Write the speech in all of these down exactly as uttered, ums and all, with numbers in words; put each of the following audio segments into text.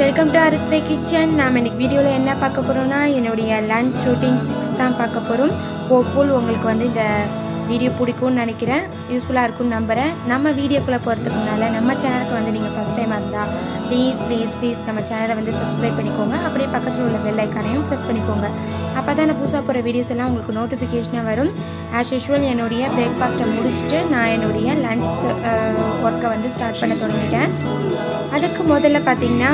Welcome to Arusuvai Kitchen. I am going to show you my lunch routine six. Hopefully, you will like this video. If you are useful, video. First time, please, please, please subscribe to our channel. Press notification. As usual, I will breakfast and lunch start. அதுக்கு முதல்ல பாத்தீங்கன்னா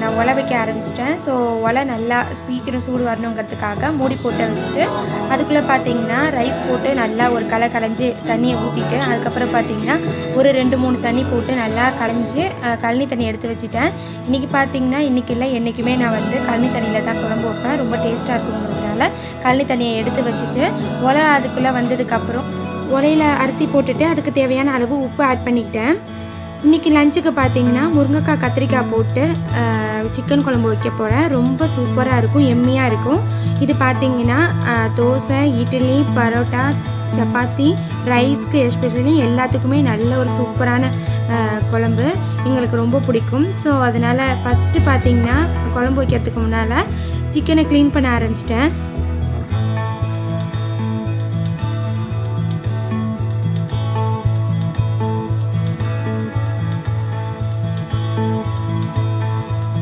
நான் உல வைக்க ஆரம்பிச்சிட்டேன் so உல நல்லா சீக்கிரம் சூடு வரணும்ங்கிறதுக்காக மூடி போட்டு வச்சிட்டு அதுக்குள்ள பாத்தீங்கன்னா ரைஸ் போட்டு நல்லா ஒரு கல கலஞ்சி தண்ணியை ஊத்திட்டு அதுக்கு அப்புறம் பாத்தீங்கன்னா ஒரு ரெண்டு மூணு தண்ணி போட்டு நல்லா கலஞ்சி கலனி தண்ணி எடுத்து வச்சிட்டேன் இன்னைக்கு பாத்தீங்கன்னா இன்னைக்கு இல்ல என்னைக்குமே நான் வந்து கலனி தண்ணில தான் குழம்பு வைப்பேன் ரொம்ப டேஸ்டா இருக்கும்ங்கறதால கலனி தண்ணியை எடுத்து வச்சிட்டு உல அதுக்குள்ள வந்ததுக்கு அப்புறம் உலையில அரிசி போட்டுட்டு அதுக்கு தேவையான அளவு உப்பு ஆட் பண்ணிட்டேன் இன்னைக்கு லஞ்சுக்கு பாத்தீங்கன்னா முருங்கக்காய் கத்திரிக்காய் போட்டு சிக்கன் குழம்பு வைக்க போறேன் ரொம்ப சூப்பரா இருக்கும் எம்மியா இருக்கும் இது பாத்தீங்கன்னா தோசை இட்லி பரோட்டா சப்பாத்தி ரைஸ்க்கு எஸ்பெஷலி எல்லாத்துக்குமே நல்ல ஒரு சூப்பரான குழம்பு உங்களுக்கு ரொம்ப பிடிக்கும் சோ அதனால ஃபர்ஸ்ட் பாத்தீங்கன்னா குழம்பு வைக்கிறதுக்கு முன்னால சிக்கனை க்ளீன் பண்ண ஆரம்பிச்சிட்டேன்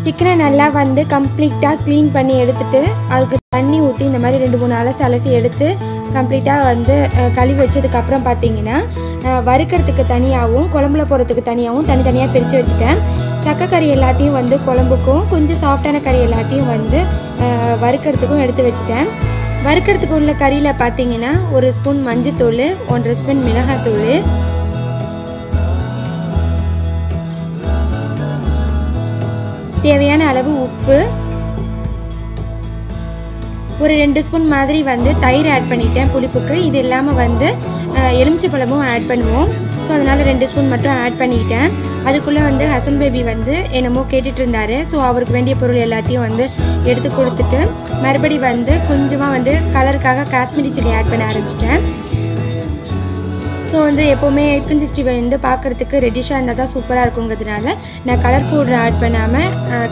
சிக்கனை நல்லா வந்து கம்ப்ளீட்டா க்ளீன் பண்ணி எடுத்துட்டு அதுக்கு தண்ணி ஊத்தி இந்த மாதிரி ரெண்டு மூணு அலச அலசி எடுத்து கம்ப்ளீட்டா வந்து கழுவி வச்சதுக்கு அப்புறம் பாத்தீங்கன்னா வறுக்கிறதுக்கு தனியாவும் குழம்புல போறதுக்கு தனியாவும் தனி தனியா பிரிச்சு வச்சிட்டேன் சக்க கறி எல்லாத்தையும் வந்து குழம்புக்கும் கொஞ்சம் சாஃப்ட்டான கறி எல்லாத்தையும் வந்து வறுக்கிறதுக்கும் எடுத்து வச்சிட்டேன் வறுக்கிறதுக்கு உள்ள கறியில பாத்தீங்கன்னா ஒரு ஸ்பூன் மஞ்சள் தூள் ஒன்றரை ஸ்பூன் மிளகாய் தூள் தேவையான அளவு உப்பு ஒரு ரெண்டு ஸ்பூன் மாதிரி வந்து தயிர் ஆட் பண்ணிட்டேன் புளிப்புக்கு இது இல்லாம வந்து எலுமிச்சபழமும் ஆட் பண்ணுவோம் சோ அதனால ரெண்டு ஸ்பூன் மட்டும் ஆட் பண்ணிட்டேன் அதுக்குள்ள வந்து ஹசன் பேபி வந்து என்னமோ கேட்டிட்டு இருந்தாரு சோ அவருக்கு வேண்டிய பொருள் எல்லாத்தையும் வந்து எடுத்து கொடுத்துட்டு மறுபடி வந்து கொஞ்சமா வந்து கலருக்காக காஷ்மீரி சில்லி ஆட் பண்ண ஆரம்பிச்சிட்டேன் சோ வந்து எப்பவுமே eight sixty-five வந்து பாக்குறதுக்கு ரெடிஷா இருந்தா தான் சூப்பரா இருக்கும்ங்கிறதுனால நான் கலர் பவுடர் ஆட் பண்ணாம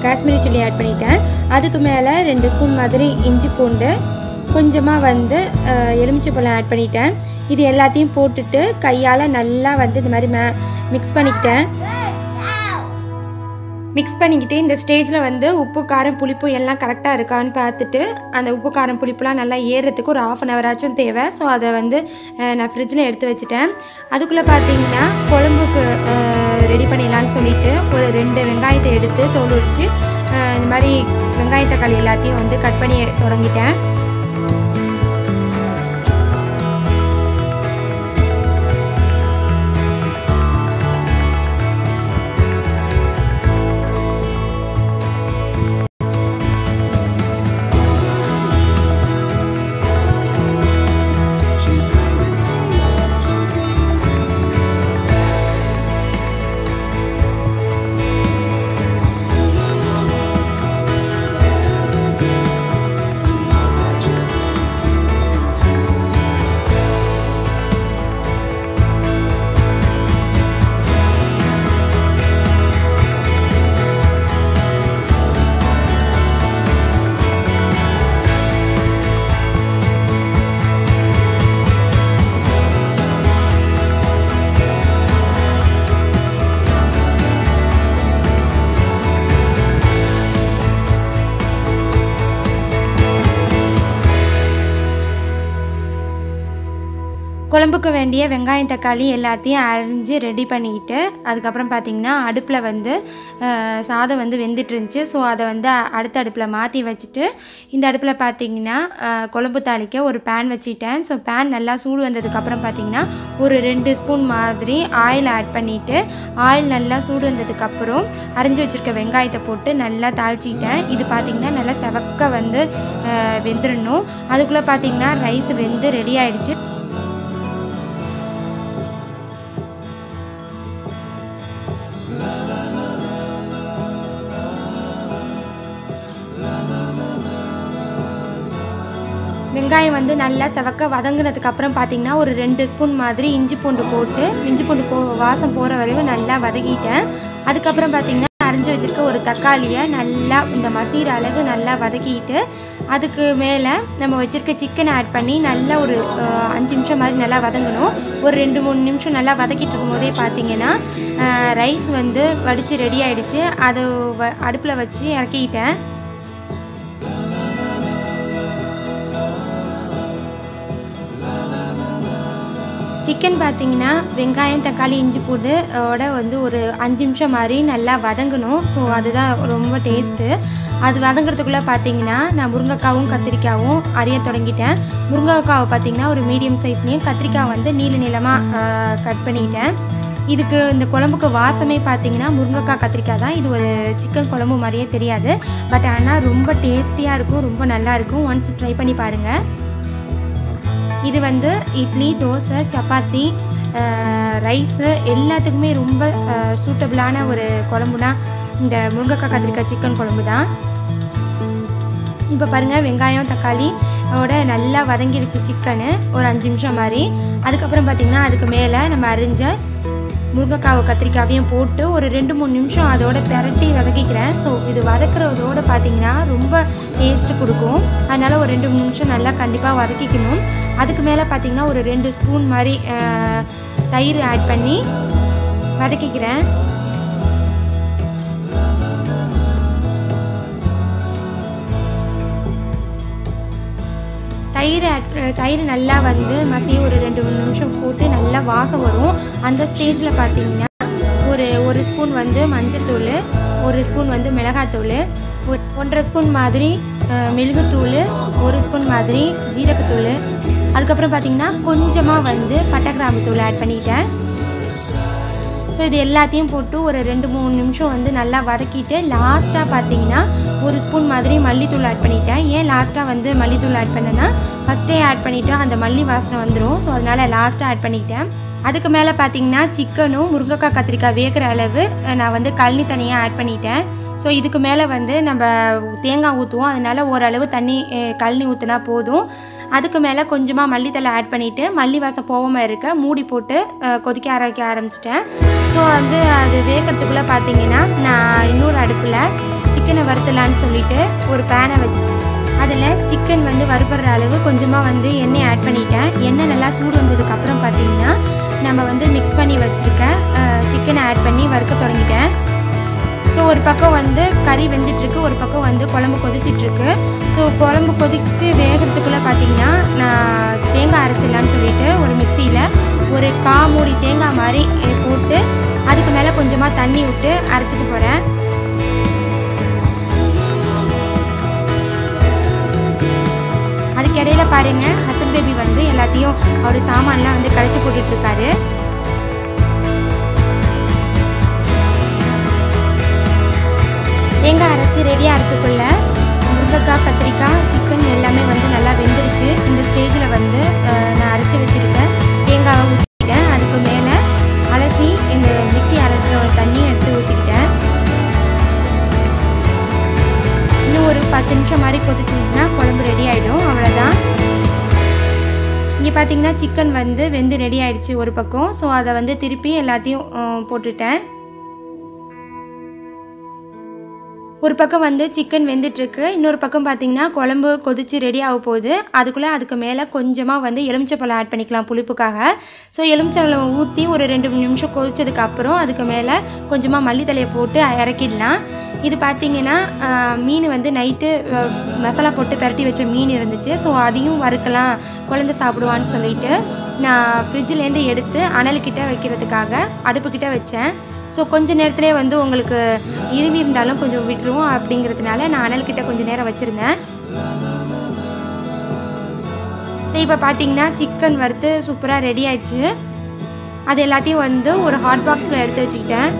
காஷ்மீரி சில்லி ஆட் பண்ணிட்டேன் அதுக்கு மேல ரெண்டு ஸ்பூன் மாதிரி இஞ்சி பூண்டு கொஞ்சமா வந்து எலுமிச்சபழம் ஆட் பண்ணிட்டேன் இது எல்லாத்தையும் போட்டுட்டு கையால நல்லா வந்து இந்த மாதிரி மிக்ஸ் பண்ணிட்டேன் மிக்ஸ் பண்ணிக்கிட்டே இந்த ஸ்டேஜ்ல வந்து உப்பு காரம் புளிப்பு எல்லாம் கரெக்ட்டா இருக்கான்னு பார்த்துட்டு அந்த உப்பு காரம் புளிப்புலாம் நல்லா ஏறிறதுக்கு ஒரு half an hour ஆச்சும் தேவை சோ அத வந்து நான் ஃப்ரிட்ஜ்ல எடுத்து வச்சிட்டேன் அதுக்குள்ள பாத்தீங்கன்னா குழம்புக்கு ரெடி பண்ணிடலாம்னு சொல்லிட்டு ஒரு ரெண்டு வெங்காயத்தை எடுத்து தோல் உரிச்சு இந்த மாதிரி வெங்காய தக்காளி எல்லாத்தையும் வந்து கட் பண்ணி தொடங்கிட்டேன் குழம்புக்கு வேண்டிய வெங்காயம் தக்காளி எல்லாத்தையும் அரைஞ்சு ரெடி பண்ணிட்டு அதுக்கு அப்புறம் பாத்தீங்கன்னா அடுப்புல வந்து சாதம் வந்து வெந்திட்டு இருந்துச்சு சோ அத வந்து அடுத்த அடுப்புல மாத்தி வச்சிட்டு இந்த அடுப்புல பாத்தீங்கன்னா குழம்பு தாளிக்க ஒரு pan வச்சிட்டேன் சோ pan நல்லா சூடு வந்ததுக்கு அப்புறம் பாத்தீங்கன்னா ஒரு ரெண்டு ஸ்பூன் மாதிரி ஆயில் ஆட் பண்ணிட்டு ஆயில் நல்லா சூடு வந்ததுக்கு அப்புறம் அரைஞ்சு வச்சிருக்க வெங்காயத்தை போட்டு நல்லா தாளிச்சிட்டேன் இது பாத்தீங்கன்னா நல்லா செவக்க வந்து வெந்திரணும் அதுக்குள்ள பாத்தீங்கன்னா ரைஸ் வெந்து ரெடி ஆயிடுச்சு வெங்காயம் வந்து நல்லா செவக்க வதங்கினதுக்கு அப்புறம் பாத்தீங்கன்னா ஒரு ரெண்டு ஸ்பூன் மாதிரி இஞ்சி பூண்டு போட்டு இஞ்சி பூண்டு வாசம் போற வரைக்கும் நல்லா வதக்கிட்டேன் அதுக்கு அப்புறம் பாத்தீங்கன்னா அரைஞ்சு அரிஞ்சு வச்சிருக்க ஒரு தக்காளியை நல்லா இந்த மசீர அளவு நல்லா வதக்கிட்டு அதுக்கு மேலே நம்ம வச்சிருக்க சிக்கன் ஆட் பண்ணி நல்லா ஒரு அஞ்சு நிமிஷம் மாதிரி நல்லா வதங்கணும். ஒரு ரெண்டு மூணு நிமிஷம் நல்லா வதக்கிட்டு இருக்கும்போதே பார்த்தீங்கன்னா ரைஸ் வந்து வடித்து ரெடி ஆகிடுச்சு. அது அடுப்பில் வச்சு இறக்கிட்டேன். சிக்கன் பார்த்தீங்கன்னா வெங்காயம் தக்காளி இஞ்சி பூண்டு ஓட வந்து ஒரு அஞ்சு நிமிஷம் மாதிரி நல்லா வதங்கணும். ஸோ அதுதான் ரொம்ப டேஸ்ட்டு. அது வதங்குறதுக்குள்ளே பார்த்தீங்கன்னா நான் முருங்கைக்காவும் கத்திரிக்காவும் அரிய தொடங்கிட்டேன். முருங்கைக்காவை பார்த்தீங்கன்னா ஒரு மீடியம் சைஸ்லேயும் கத்திரிக்காய் வந்து நீல நீளமாக கட் பண்ணிட்டேன். இதுக்கு இந்த குழம்புக்கு வாசமே பார்த்தீங்கன்னா முருங்கைக்காய் கத்திரிக்காய் தான். இது ஒரு சிக்கன் குழம்பு மாதிரியே தெரியாது, பட் ஆனால் ரொம்ப டேஸ்டியாக இருக்கும், ரொம்ப நல்லாயிருக்கும். ஒன்ஸ் ட்ரை பண்ணி பாருங்கள். இது வந்து இட்லி, தோசை, சப்பாத்தி, ரைஸு எல்லாத்துக்குமே ரொம்ப சூட்டபிளான ஒரு குழம்புனா இந்த முருங்கைக்காய் கத்திரிக்காய் சிக்கன் குழம்பு தான். இப்போ பாருங்கள், வெங்காயம் தக்காளி ஓட நல்லா வதங்கிடுச்சு சிக்கனு ஒரு அஞ்சு நிமிஷம் மாதிரி. அதுக்கப்புறம் பார்த்திங்கன்னா அதுக்கு மேலே நம்ம அரிஞ்ச முருங்கைக்காவை கத்திரிக்காவையும் போட்டு ஒரு ரெண்டு மூணு நிமிஷம் அதோட பிரட்டி வதக்கிக்கிறேன். ஸோ இது வதக்கிறதோடு பார்த்திங்கன்னா ரொம்ப டேஸ்ட்டு கொடுக்கும். அதனால் ஒரு ரெண்டு மூணு நிமிஷம் நல்லா கண்டிப்பாக வதக்கிக்கணும். அதுக்கு மேலே பார்த்திங்கன்னா ஒரு ரெண்டு ஸ்பூன் மாதிரி தயிர் ஆட் பண்ணி வதக்கிக்கிறேன். தயிர் ஆட் தயிர் நல்லா வந்து மறுபடியும் ஒரு ரெண்டு மூணு நிமிஷம் போட்டு நல்லா வாசம் வரும். அந்த ஸ்டேஜில் பார்த்திங்கன்னா ஒரு ஒரு ஸ்பூன் வந்து மஞ்சத்தூள், ஒரு ஸ்பூன் வந்து மிளகாத்தூள், ஒன்றரை ஸ்பூன் மாதிரி மிளகுத்தூள், ஒரு ஸ்பூன் மாதிரி ஜீரகத்தூள், அதுக்கப்புறம் பார்த்திங்கன்னா கொஞ்சமாக வந்து பட்டை கிராம்பு தூள் ஆட் பண்ணிக்கிட்டேன். ஸோ இது எல்லாத்தையும் போட்டு ஒரு ரெண்டு மூணு நிமிஷம் வந்து நல்லா வதக்கிட்டு லாஸ்ட்டாக பார்த்திங்கன்னா ஒரு ஸ்பூன் மாதிரி மல்லித்தூள் ஆட் பண்ணிட்டேன். ஏன் லாஸ்ட்டாக வந்து மல்லித்தூள் ஆட் பண்ணேன்னா ஃபஸ்ட்டே ஆட் பண்ணிவிட்டோம் அந்த மல்லி வாசனை வந்துடும். ஸோ அதனால் லாஸ்ட்டாக ஆட் பண்ணிக்கிட்டேன். அதுக்கு மேலே பார்த்திங்கன்னா சிக்கனும் முருங்கைக்காய் கத்திரிக்காய் வேகிற அளவு நான் வந்து கழனி தனியாக ஆட் பண்ணிட்டேன். ஸோ இதுக்கு மேலே வந்து நம்ம தேங்காய் ஊற்றுவோம், அதனால் ஓரளவு தண்ணி கழனி ஊற்றினா போதும். அதுக்கு மேலே கொஞ்சமாக மல்லித்தலை ஆட் பண்ணிவிட்டு மல்லி வாசம் போகாமல் இருக்க மூடி போட்டு கொதிக்க ஆரம்பிக்க ஆரம்பிச்சிட்டேன். ஸோ வந்து அது வேகிறதுக்குள்ளே பார்த்திங்கன்னா நான் இன்னொரு அடுப்பில் சிக்கனை வறுத்தலான்னு சொல்லிவிட்டு ஒரு பேனை வச்சு அதில் சிக்கன் வந்து வறுபடுற அளவு கொஞ்சமாக வந்து எண்ணெய் ஆட் பண்ணிட்டேன். எண்ணெய் நல்லா சூடு வந்ததுக்கப்புறம் பார்த்திங்கன்னா நம்ம வந்து மிக்ஸ் பண்ணி வச்சுருக்க சிக்கனை ஆட் பண்ணி வறுக்க தொடங்கிட்டேன். ஸோ ஒரு பக்கம் வந்து கறி வெந்துட்டுருக்கு, ஒரு பக்கம் வந்து குழம்பு கொதிச்சிட்ருக்கு. ஸோ குழம்பு கொதிச்சு வேகிறதுக்குள்ளே பார்த்திங்கன்னா நான் தேங்காய் அரைச்சிடலான்னு சொல்லிவிட்டு ஒரு மிக்சியில் ஒரு கால் மூடி தேங்காய் மாதிரி போட்டு அதுக்கு மேலே கொஞ்சமாக தண்ணி விட்டு அரைச்சிக்க போகிறேன். இடையில பாருங்கள், ஹசன் பேபி வந்து எல்லாத்தையும் அவர் சாமான்லாம் வந்து கழிச்சு போட்டுட்ருக்காரு. தேங்காய் அரைச்சி ரெடியாக இருக்குக்குள்ள முருங்கைக்காய் கத்திரிக்காய் சிக்கன் எல்லாமே வந்து நல்லா வெந்துருச்சு. இந்த ஸ்டேஜில் வந்து நான் அரைச்சி வச்சுருக்கேன் தேங்காவை ஊற்றிக்கிட்டேன். அதுக்கு மேலே அலசி இந்த மிக்சி அரைக்கிற தண்ணி எடுத்து ஊற்றிக்கிட்டேன். இன்னும் ஒரு பத்து நிமிஷம் மாதிரி கொதிச்சிருச்சுன்னா குழம்பு ரெடி ஆகிடும், அவ்வளோதான். இங்கே பார்த்தீங்கன்னா சிக்கன் வந்து வெந்து ரெடி ஆகிடுச்சு ஒரு பக்கம். ஸோ அதை வந்து திருப்பி எல்லாத்தையும் போட்டுட்டேன். ஒரு பக்கம் வந்து சிக்கன் வெந்துட்டுருக்கு, இன்னொரு பக்கம் பார்த்திங்கன்னா குழம்பு கொதிச்சு ரெடி ஆக போகுது. அதுக்குள்ளே அதுக்கு மேலே கொஞ்சமாக வந்து எலுமிச்சைப்பழம் ஆட் பண்ணிக்கலாம் புளிப்புக்காக. ஸோ எலுமிச்சைப்பழம் ஊற்றி ஒரு ரெண்டு மூணு நிமிஷம் கொதிச்சதுக்கப்புறம் அதுக்கு மேலே கொஞ்சமாக மல்லித்தலையை போட்டு இறக்கிடலாம். இது பார்த்திங்கன்னா மீன் வந்து நைட்டு மசாலா போட்டு பரட்டி வச்ச மீன் இருந்துச்சு. ஸோ அதையும் வறுக்கலாம் குழந்தை சாப்பிடுவான்னு சொல்லிட்டு நான் ஃப்ரிட்ஜிலேருந்து எடுத்து அனல்கிட்ட வைக்கிறதுக்காக அடுப்புக்கிட்ட வச்சேன். ஸோ கொஞ்சம் நேரத்துலேயே வந்து உங்களுக்கு இருவி இருந்தாலும் கொஞ்சம் விட்டுருவோம் அப்படிங்கிறதுனால நான் அனல்கிட்ட கொஞ்சம் நேரம் வச்சுருந்தேன். ஸோ இப்போ பார்த்திங்கன்னா சிக்கன் வறுத்து சூப்பராக ரெடி ஆயிடுச்சு. அது எல்லாத்தையும் வந்து ஒரு ஹாட் பாக்ஸில் எடுத்து வச்சுக்கிட்டேன்.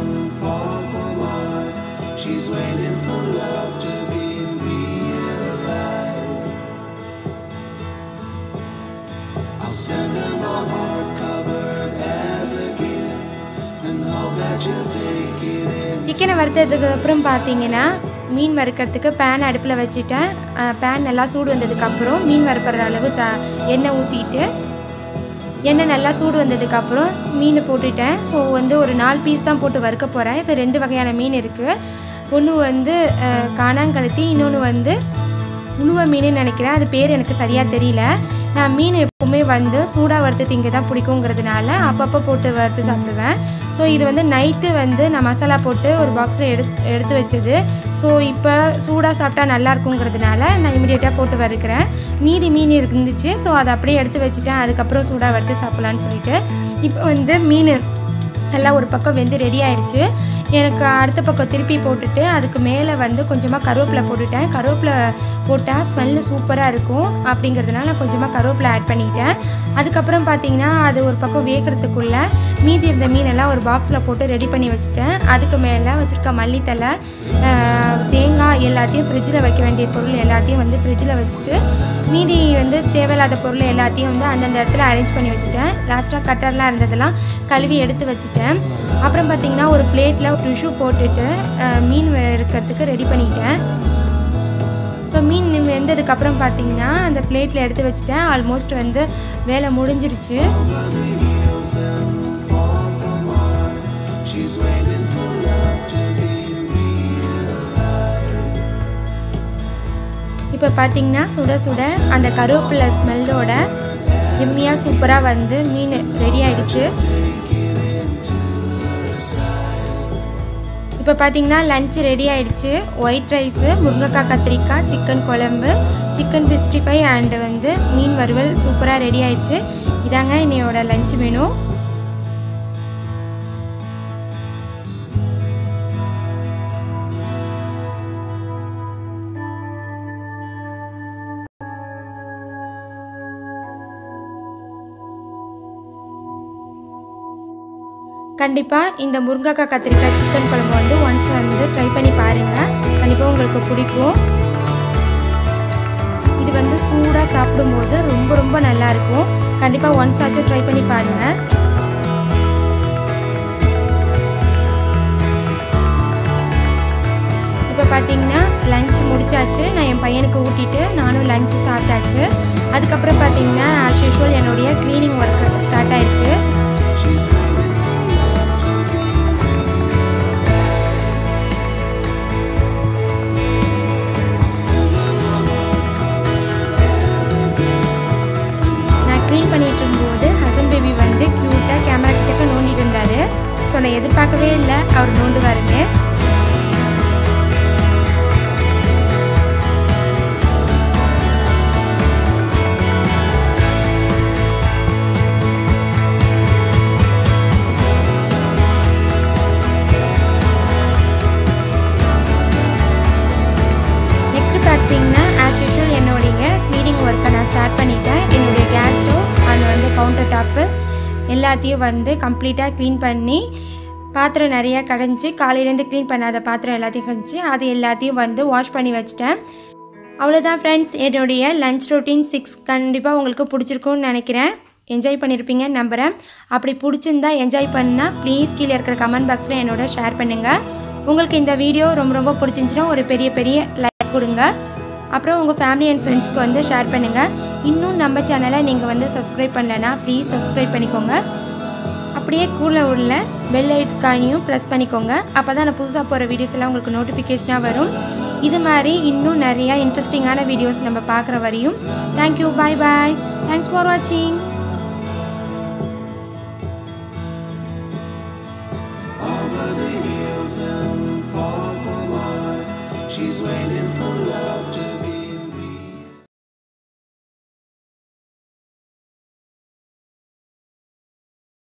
சிக்கனை வறுத்ததுக்கு அப்புறம் பார்த்தீங்கன்னா மீன் வறுக்கிறதுக்கு பேன் அடுப்பில் வச்சுட்டேன். பேன் நல்லா சூடு வந்ததுக்கப்புறம் மீன் வறுக்கிற அளவு த எண்ணெய் ஊற்றிட்டு எண்ணெய் நல்லா சூடு வந்ததுக்கப்புறம் மீன் போட்டுவிட்டேன். ஸோ வந்து ஒரு நாலு பீஸ் தான் போட்டு வறுக்க போகிறேன். இது ரெண்டு வகையான மீன் இருக்குது. ஒன்று வந்து காணாங்கழுத்தி, இன்னொன்று வந்து உளுவை மீன் நினைக்கிறேன். அது பேர் எனக்கு சரியாக தெரியல. நான் மீன் எப்பவுமே வந்து சூடாக வறுத்து திங்க தான் பிடிக்குங்கிறதுனால அப்பப்போ போட்டு வறுத்து சாப்பிடுவேன். ஸோ இது வந்து நைட்டு வந்து நான் மசாலா போட்டு ஒரு பாக்ஸில் எடு எடுத்து வச்சது. ஸோ இப்போ சூடாக சாப்பிட்டா நல்லா இருக்குங்கிறதுனால நான் இமிடியேட்டாக போட்டு வறுக்கிறேன். மீதி மீன் இருந்துச்சு, ஸோ அதை அப்படியே எடுத்து வச்சுட்டேன். அதுக்கப்புறம் சூடாக வறுத்து சாப்பிட்லான்னு சொல்லிட்டு இப்போ வந்து மீன் நல்லா ஒரு பக்கம் வெந்து ரெடி ஆயிடுச்சு. எனக்கு அடுத்த பக்கம் திருப்பி போட்டுட்டு அதுக்கு மேலே வந்து கொஞ்சமாக கருவேப்பிலை போட்டுவிட்டேன். கருவேப்பிலை போட்டால் ஸ்மெல்லு சூப்பராக இருக்கும் அப்படிங்கிறதுனால நான் கொஞ்சமாக கருவேப்பிலை ஆட் பண்ணிக்கிட்டேன். அதுக்கப்புறம் பார்த்திங்கன்னா அது ஒரு பக்கம் வேகிறதுக்குள்ளே மீதி இருந்த மீனெல்லாம் ஒரு பாக்ஸில் போட்டு ரெடி பண்ணி வச்சுட்டேன். அதுக்கு மேலே வச்சுருக்க மல்லித்தலை, தேங்காய் எல்லாத்தையும் ஃப்ரிட்ஜில் வைக்க வேண்டிய பொருள் எல்லாத்தையும் வந்து ஃப்ரிட்ஜில் வச்சுட்டு மீதி வந்து தேவையில்லாத பொருள் எல்லாத்தையும் வந்து அந்தந்த இடத்துல அரேஞ்ச் பண்ணி வச்சுட்டேன். லாஸ்ட்டாக கட்டர்லாம் இருந்ததெல்லாம் கழுவி எடுத்து வச்சுட்டேன். அப்புறம் பார்த்திங்கன்னா ஒரு பிளேட்டில் ஒரு டிஷ்யூ போட்டுட்டு மீன் இருக்கிறதுக்கு ரெடி பண்ணிட்டேன். ஸோ மீன் வெந்ததுக்கப்புறம் பார்த்திங்கன்னா அந்த பிளேட்டில் எடுத்து வச்சுட்டேன். ஆல்மோஸ்ட் வந்து வேலை முடிஞ்சிருச்சு. இப்போ பார்த்திங்கன்னா சுட சுட அந்த கருவேப்பிலை ஸ்மெல்லோட எம்மியாக சூப்பராக வந்து மீன் ரெடி ஆகிடுச்சு. இப்போ பார்த்திங்கன்னா லன்ச் ரெடி ஆகிடுச்சு. ஒயிட் ரைஸு, முருங்கைக்காய் கத்திரிக்காய், சிக்கன் குழம்பு, சிக்கன் சிக்ஸ்டி ஃபைவ் அண்டு வந்து மீன் வறுவல் சூப்பராக ரெடி ஆகிடுச்சு. இதாங்க என்னையோட லன்ச் மெனு. கண்டிப்பாக இந்த முருங்கைக்காய் கத்திரிக்காய் சிக்கன் குழம்பு வந்து ஒன்ஸ் வந்து ட்ரை பண்ணி பாருங்கள். கண்டிப்பாக உங்களுக்கு பிடிக்கும். இது வந்து சூடாக சாப்பிடும்போது ரொம்ப ரொம்ப நல்லாயிருக்கும். கண்டிப்பாக ஒன்ஸ் ஆச்சும் ட்ரை பண்ணி பாருங்கள். இப்போ பார்த்தீங்கன்னா லஞ்ச் முடிச்சாச்சு. நான் என் பையனுக்கு ஊட்டிட்டு நானும் லஞ்சு சாப்பிட்டாச்சு. அதுக்கப்புறம் பார்த்தீங்கன்னா ஆஸ் யூஷுவல் என்னுடைய க்ளீனிங் ஒர்க் ஸ்டார்ட் ஆகிடுச்சு. பண்ணிட்டு இருக்கும்போது ஹசன் பேபி வந்து கியூட்டாக கேமரா கிட்ட நோண்டிட்டு இருந்தாரு. ஸோ நான் எதிர்பார்க்கவே இல்லை அவர் நோண்டுவாருன்னு. நெக்ஸ்ட் பார்த்தீங்கன்னா ஆஸ் யூஷுவல் என்னுடைய க்ளீனிங் ஒர்க்கை நான் ஸ்டார்ட் பண்ணிட்டேன். என்னுடைய கேஸ் வந்து கவுண்டர் டாப்பு எல்லாத்தையும் வந்து கம்ப்ளீட்டாக க்ளீன் பண்ணி பாத்திரம் நிறையா கடைஞ்சி காலையிலேருந்து க்ளீன் பண்ணாத பாத்திரம் எல்லாத்தையும் கடைஞ்சி அது எல்லாத்தையும் வந்து வாஷ் பண்ணி வச்சுட்டேன். அவ்வளோதான் ஃப்ரெண்ட்ஸ், என்னுடைய லன்ச் ரொட்டீன் சிக்ஸ் கண்டிப்பாக உங்களுக்கு பிடிச்சிருக்குன்னு நினைக்கிறேன். என்ஜாய் பண்ணியிருப்பீங்க நம்புகிறேன். அப்படி பிடிச்சிருந்தா என்ஜாய் பண்ணால் ப்ளீஸ் கீழே இருக்கிற கமெண்ட் பாக்ஸில் என்னோட ஷேர் பண்ணுங்கள். உங்களுக்கு இந்த வீடியோ ரொம்ப ரொம்ப பிடிச்சிருந்துச்சுன்னா ஒரு பெரிய பெரிய லைக் கொடுங்க. அப்புறம் உங்கள் ஃபேமிலி அண்ட் ஃப்ரெண்ட்ஸ்க்கு வந்து ஷேர் பண்ணுங்கள். இன்னும் நம்ம சேனலை நீங்கள் வந்து சப்ஸ்கிரைப் பண்ணலைன்னா ப்ளீஸ் சப்ஸ்கிரைப் பண்ணிக்கோங்க. அப்படியே கூட உள்ள பெல் ஐக்கானையும் ப்ரெஸ் பண்ணிக்கோங்க. அப்போ தான் நான் புதுசாக போகிற வீடியோஸ் எல்லாம் உங்களுக்கு நோட்டிஃபிகேஷனாக வரும். இது மாதிரி இன்னும் நிறையா இன்ட்ரெஸ்டிங்கான வீடியோஸ் நம்ம பார்க்குற வரையும் thank you, bye bye, thanks for வாட்சிங். She's waiting for love.